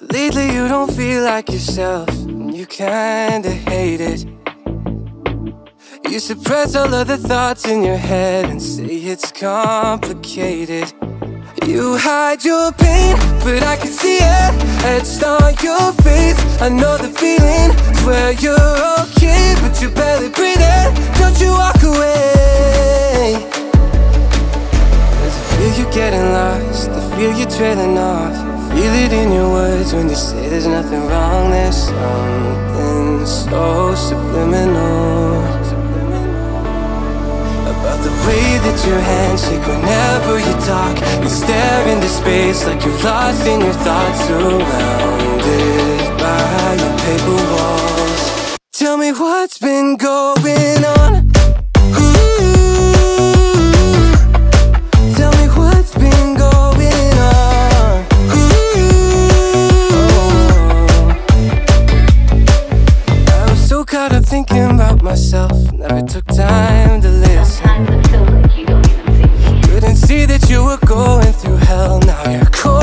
Lately you don't feel like yourself, and you kinda hate it. You suppress all of the thoughts in your head and say it's complicated. You hide your pain, but I can see it. Etched on your face, I know the feeling. Swear you're okay, but you're barely breathing. Don't you walk away. There's a feel you're getting lost, the feel you're trailing off. Feel it in your words when you say there's nothing wrong. There's something so subliminal about the way that your hands shake whenever you talk. You stare into space like you're lost in your thoughts, surrounded by your paper walls. Tell me what's been going on. Ooh, tell me what's been going on. Ooh, oh. I was so caught up thinking about myself, never took time to listen. Couldn't see that you were going through hell, now you're cold.